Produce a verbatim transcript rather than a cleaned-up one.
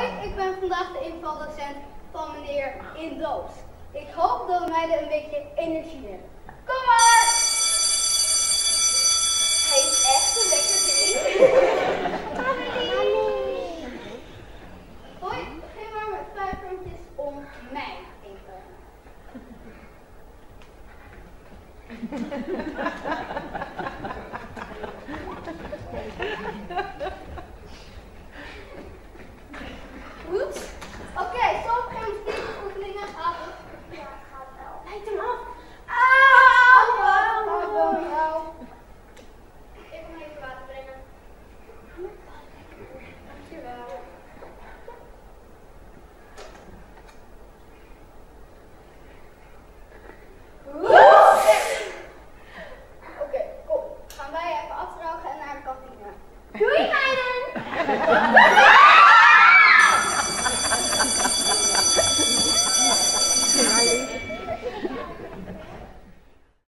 Hoi, ik ben vandaag de invaldocent van meneer Indoos. Ik hoop dat we meiden een beetje energie hebben. Kom maar! Hij is echt een lekker ding. Hoi, begin maar met vijf rondjes om mij even. Goed. Oké, okay, zo gaan we deze oefeningen af. Ja, gaat wel. Leid hem af. Auw! Auw! Auw! Auw! Ik moet even water brengen. Dankjewel. Oké, kom. Gaan wij even afdrogen en naar de kantine. Doei meiden!